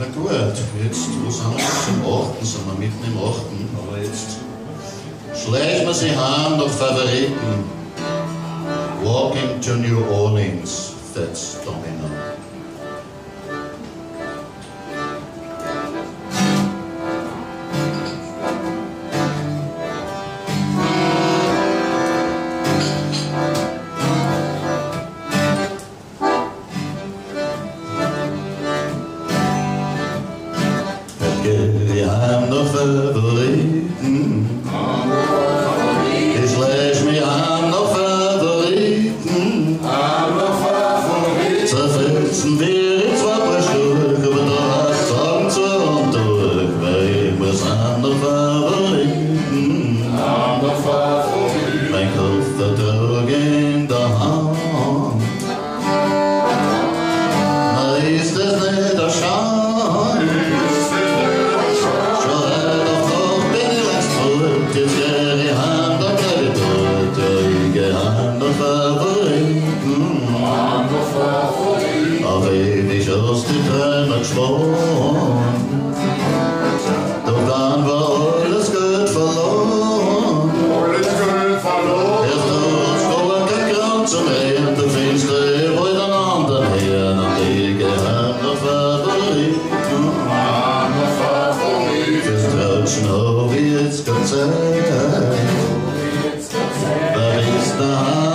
Na gut, jetzt wo sind wir jetzt im 8., sind wir mitten im 8., aber jetzt schleichen wir sie heim nach Favoriten. Walking to New Orleans, Fats Domino. Wir haben noch Favoriten. Ich lässt mich an noch Favoriten. Zerfetzen wir in zwei paar Stück, aber da sagen zu und durch, weil wir sind noch Favoriten. Mein Kopf trug in der Hand. Na, ist das nicht der Scham? Aus den Tränen geschwommen, doch dann war alles Geld verloren. Erst durch Schwab kein Grund zum Reden, der Finstere wollte einen anderen her, nach die geheime Favoriten. Fürs Tratschen hab ich jetzt keine Zeit, weil ich's daheim